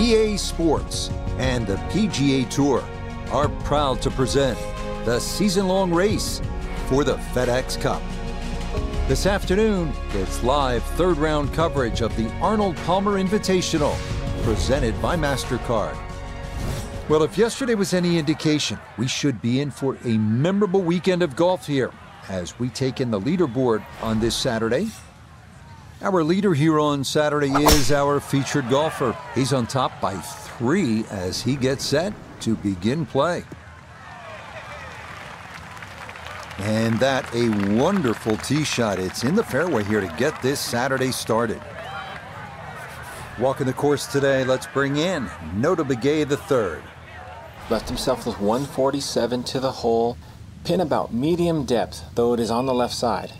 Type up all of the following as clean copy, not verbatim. EA Sports and the PGA Tour are proud to present the season-long race for the FedEx Cup. This afternoon, it's live third-round coverage of the Arnold Palmer Invitational, presented by MasterCard. Well, if yesterday was any indication, we should be in for a memorable weekend of golf here as we take in the leaderboard on this Saturday. Our leader here on Saturday is our featured golfer. He's on top by 3 as he gets set to begin play. And that a wonderful tee shot. It's in the fairway here to get this Saturday started. Walking the course today, let's bring in Notah Begay the third. Left himself with 147 to the hole. Pin about medium depth, though it is on the left side.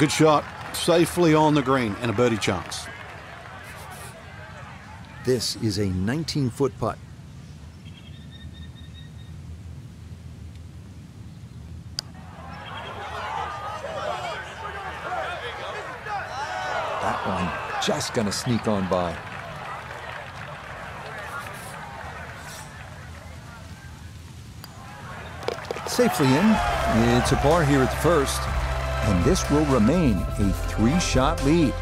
Good shot. Safely on the green and a birdie chance. This is a 19-foot putt. That one just gonna sneak on by. Safely in. It's a par here at the first. And this will remain a 3-shot lead.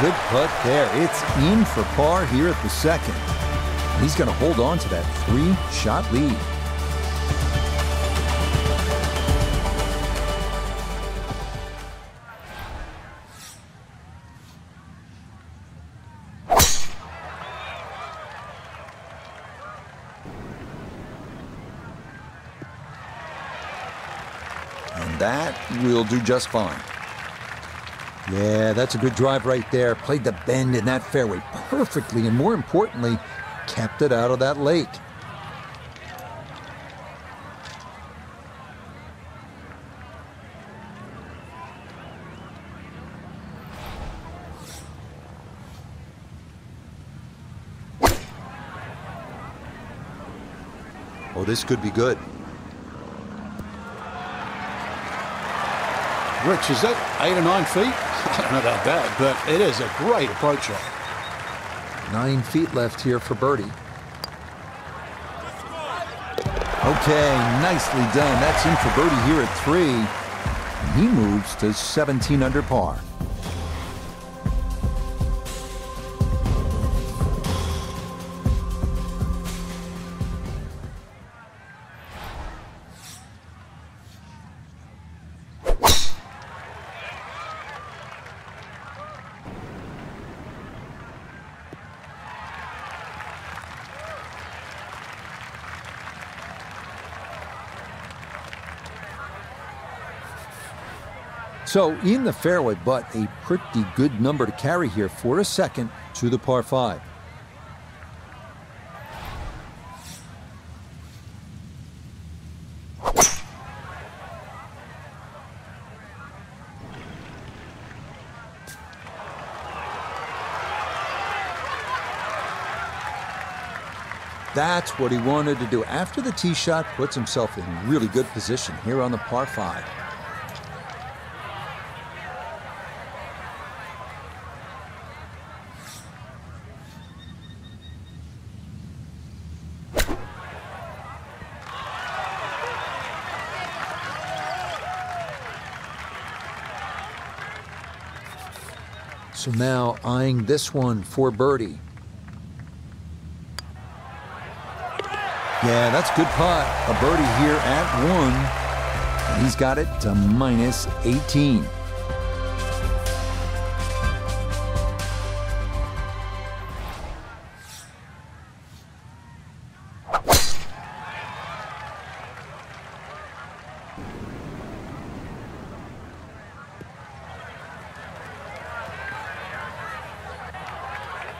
Good putt there. It's in for par here at the second. He's going to hold on to that 3-shot lead. And that will do just fine. Yeah, that's a good drive right there. Played the bend in that fairway perfectly, and more importantly, kept it out of that lake. Oh, this could be good. Rich, is that 8 or 9 feet? I don't know about that, but it is a great approach shot. 9 feet left here for birdie. Okay, nicely done. That's in for birdie here at 3. And he moves to 17 under par. So in the fairway, but a pretty good number to carry here for a second to the par 5. That's what he wanted to do. After the tee shot, puts himself in really good position here on the par 5. So now eyeing this one for birdie. Yeah, that's good putt. A birdie here at 1. And he's got it to minus 18.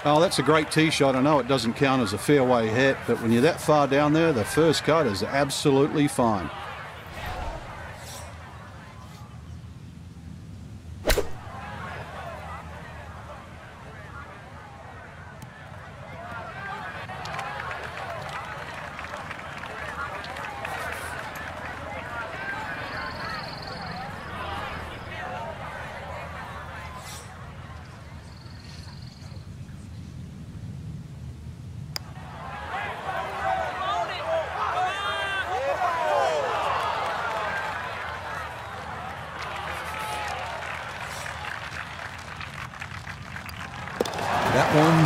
Oh, that's a great tee shot. I know it doesn't count as a fairway hit, but when you're that far down there, the first cut is absolutely fine.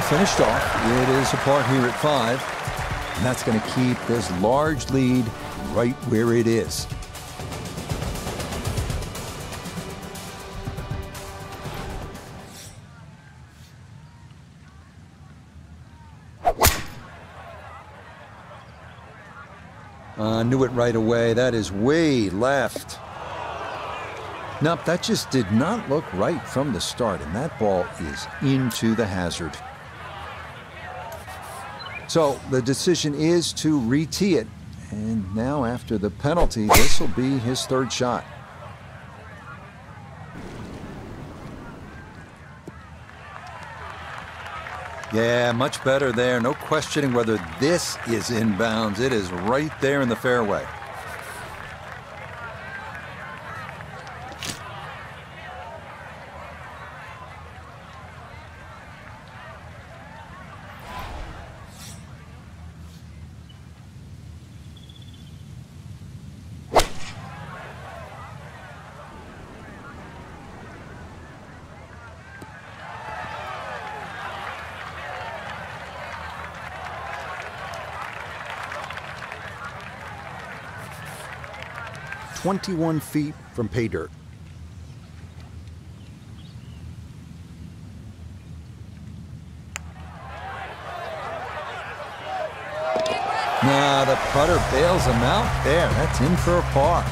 Finished off. It is a par here at 5, and that's going to keep this large lead right where it is. Knew it right away. That is way left. Nope, that just did not look right from the start, and that ball is into the hazard. So the decision is to re-tee it, and now after the penalty, this will be his third shot. Yeah, much better there. No questioning whether this is inbounds. It is right there in the fairway. ...21 feet from pay dirt. Now the putter bails him out there. That's in for a par.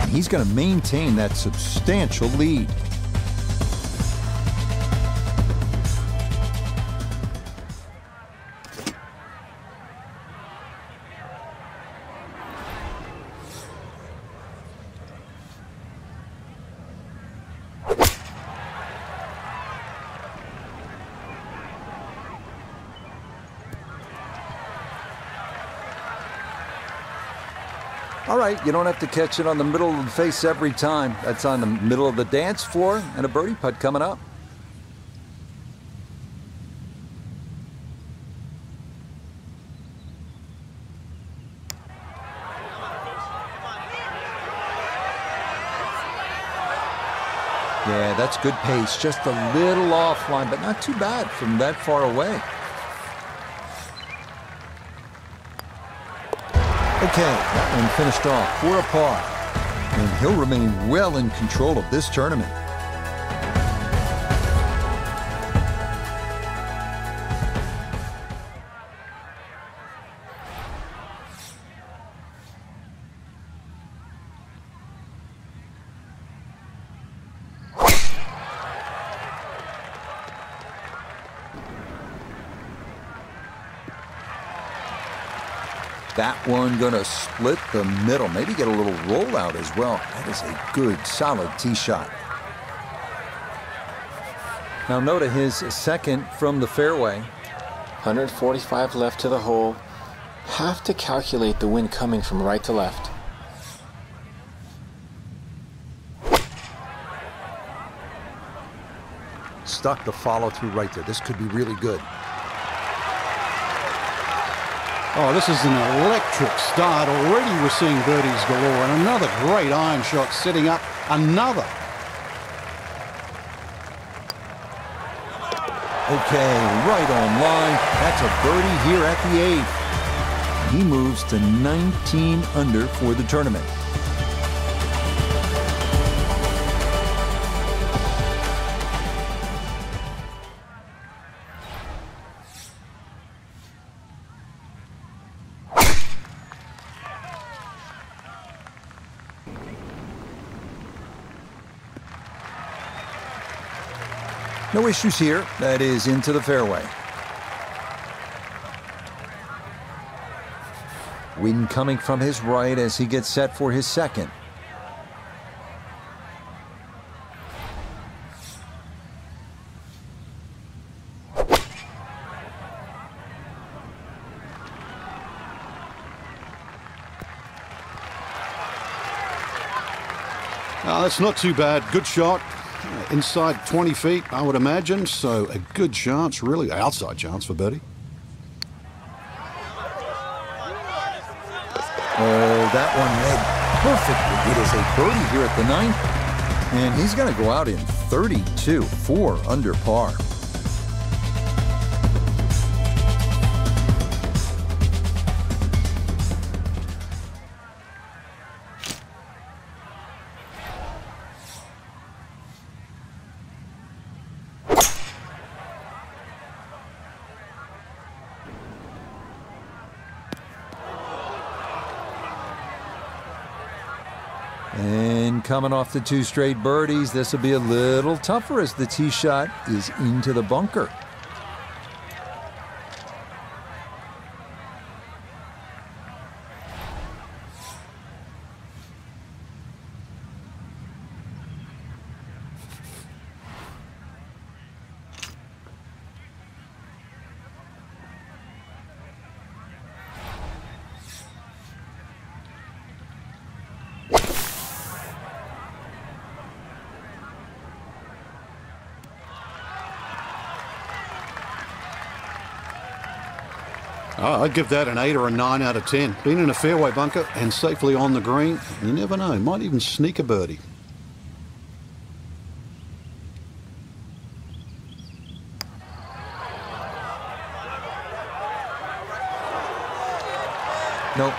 And he's going to maintain that substantial lead. All right, you don't have to catch it on the middle of the face every time. That's on the middle of the dance floor, and a birdie putt coming up. Yeah, that's good pace. Just a little offline, but not too bad from that far away. Okay, that one finished off for a par, and he'll remain well in control of this tournament. That one gonna split the middle, maybe get a little rollout as well. That is a good, solid tee shot. Now Notah his second from the fairway. 145 left to the hole. Have to calculate the wind coming from right to left. Stuck the follow through right there. This could be really good. Oh, this is an electric start. Already we're seeing birdies galore, and another great iron shot setting up another. Okay, right on line. That's a birdie here at the eighth. He moves to 19 under for the tournament. No issues here. That is into the fairway. Wind coming from his right as he gets set for his second. Oh, that's not too bad. Good shot. Inside 20 feet, I would imagine, so a good chance, really, outside chance for birdie. Oh, that one made perfectly. It is a birdie here at the ninth, and he's going to go out in 32, 4 under par. And coming off the two straight birdies, this will be a little tougher as the tee shot is into the bunker. Oh, I'd give that an 8 or a 9 out of 10. Being in a fairway bunker and safely on the green, you never know, might even sneak a birdie. Nope.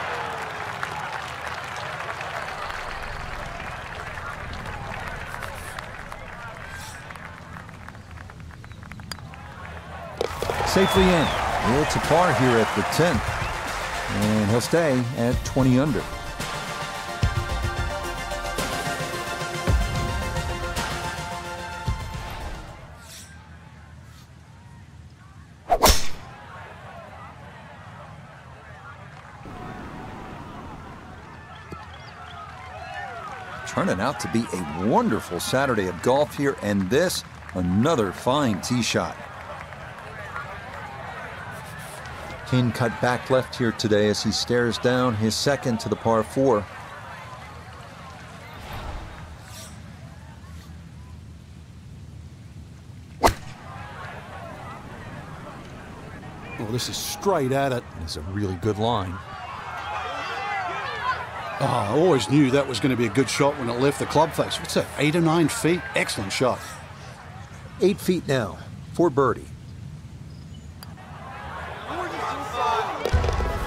Safely in. It's a par here at the 10th, and he'll stay at 20 under. Turning out to be a wonderful Saturday of golf here, and this, another fine tee shot. King cut back left here today as he stares down his second to the par four. Well, this is straight at it. It's a really good line. Oh, I always knew that was going to be a good shot when it left the club face. What's that, 8 or 9 feet? Excellent shot. 8 feet now for birdie.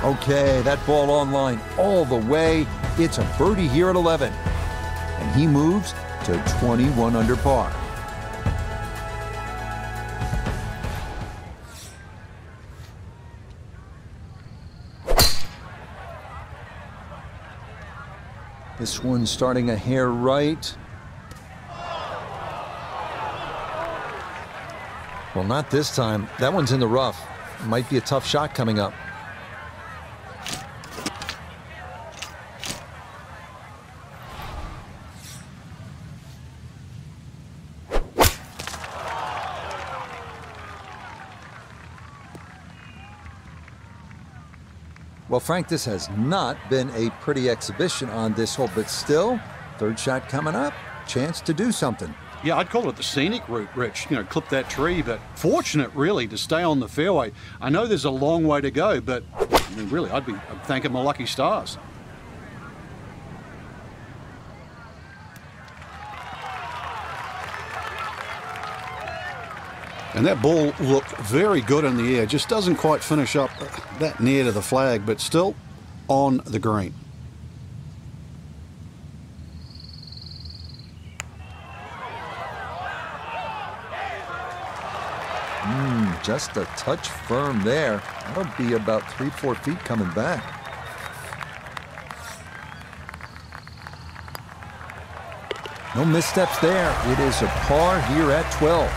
Okay, that ball online all the way. It's a birdie here at 11. And he moves to 21 under par. This one starting a hair right. Well, not this time. That one's in the rough. Might be a tough shot coming up. Well, Frank, this has not been a pretty exhibition on this hole, but still, third shot coming up, chance to do something. Yeah, I'd call it the scenic route, Rich. You know, clip that tree, but fortunate, really, to stay on the fairway. I know there's a long way to go, but, I mean, really, I'm thanking my lucky stars. And that ball looked very good in the air. Just doesn't quite finish up that near to the flag, but still on the green. Just a touch firm there. That'll be about 3-4 feet coming back. No missteps there. It is a par here at 12.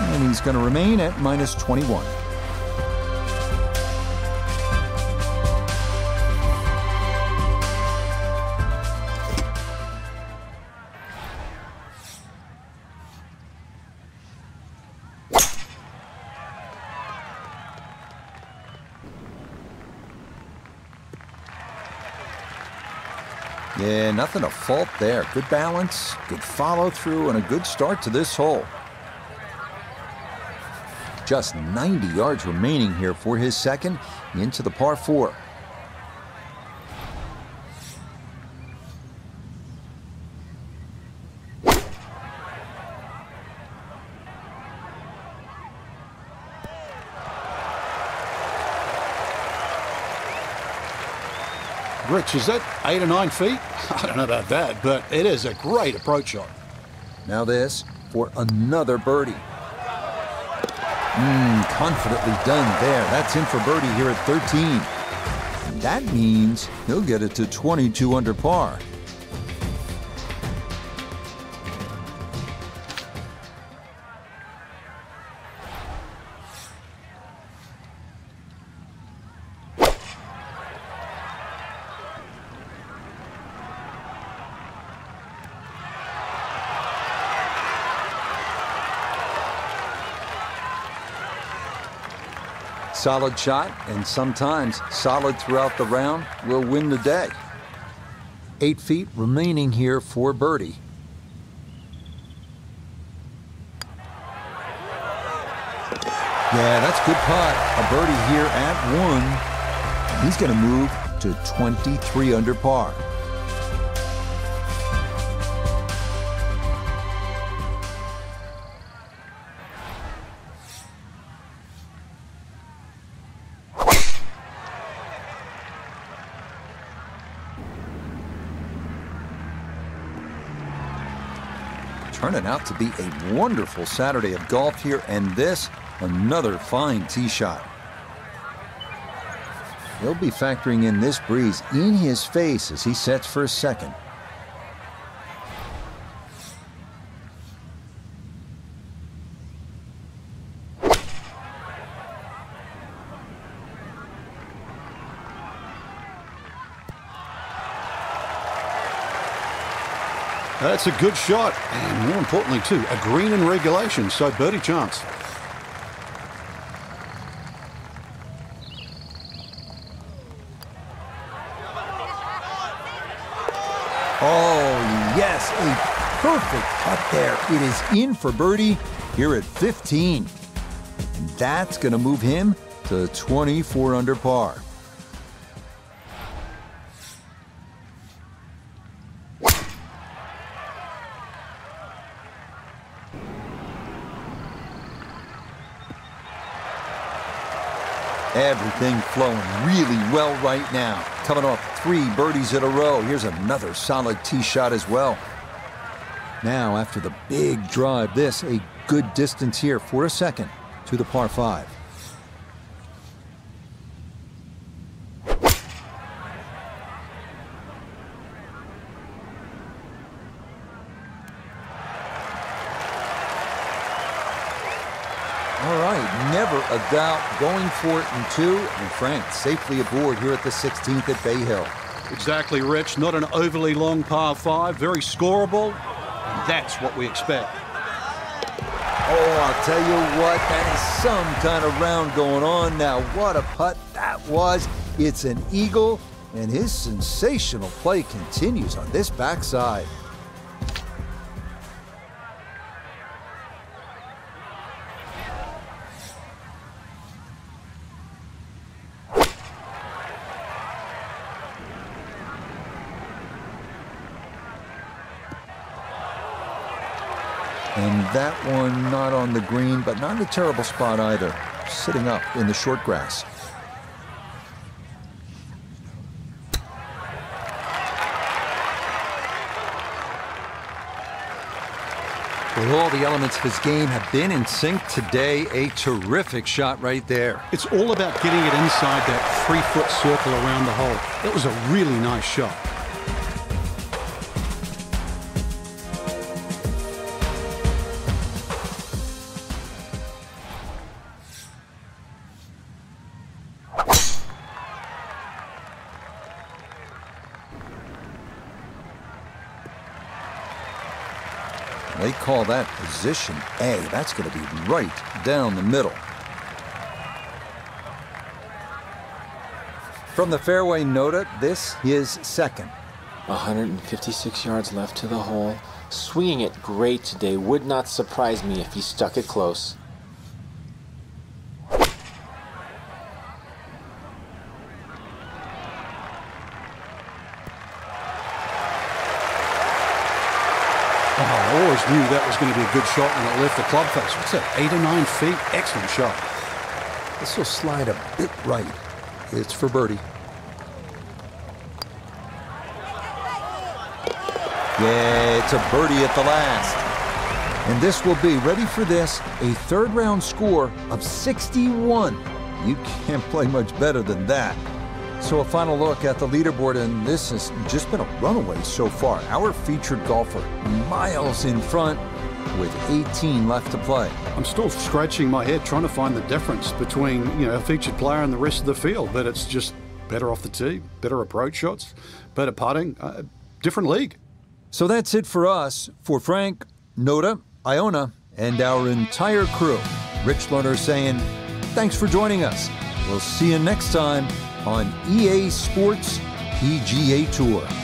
And he's going to remain at minus 21. Yeah, nothing to fault there. Good balance, good follow through, and a good start to this hole. Just 90 yards remaining here for his second into the par four. Rich, is that 8 or 9 feet? I don't know about that, but it is a great approach shot. Now this for another birdie. Confidently done there. That's in for birdie here at 13. And that means he'll get it to 22 under par. Solid shot, and sometimes solid throughout the round, will win the day. 8 feet remaining here for birdie. Yeah, that's good putt. A birdie here at 1. He's going to move to 23 under par. Turning out to be a wonderful Saturday of golf here, and this, another fine tee shot. He'll be factoring in this breeze in his face as he sets for a second. That's a good shot, and more importantly, too, a green in regulation, so birdie chance. Oh, yes, a perfect putt there. It is in for birdie here at 15. And that's going to move him to 24 under par. Everything flowing really well right now. Coming off 3 birdies in a row. Here's another solid tee shot as well. Now, after the big drive, this a good distance here for a second to the par 5. A doubt, going for it in 2, and Frank safely aboard here at the 16th at Bay Hill. Exactly, Rich. Not an overly long par 5, very scoreable. That's what we expect. Oh, I'll tell you what, that is some kind of round going on now. What a putt that was. It's an eagle, and his sensational play continues on this backside. And that one not on the green, but not in a terrible spot either. Sitting up in the short grass. Well, all the elements of his game have been in sync today. A terrific shot right there. It's all about getting it inside that 3-foot circle around the hole. It was a really nice shot. They call that position A. That's going to be right down the middle. From the fairway, Notah, this is second. 156 yards left to the hole. Swinging it great today. Would not surprise me if he stuck it close. Knew that was going to be a good shot when it left the club face. What's that, 8 or 9 feet? Excellent shot. This will slide a bit right. It's for birdie. Yeah, it's a birdie at the last. And this will be, ready for this, a third round score of 61. You can't play much better than that. So a final look at the leaderboard, and this has just been a runaway so far. Our featured golfer miles in front with 18 left to play. I'm still scratching my head trying to find the difference between, you know, a featured player and the rest of the field, but it's just better off the tee, better approach shots, better putting, different league. So that's it for us. For Frank, Notah, Iona, and our entire crew, Rich Lerner saying thanks for joining us. We'll see you next time on EA Sports PGA Tour.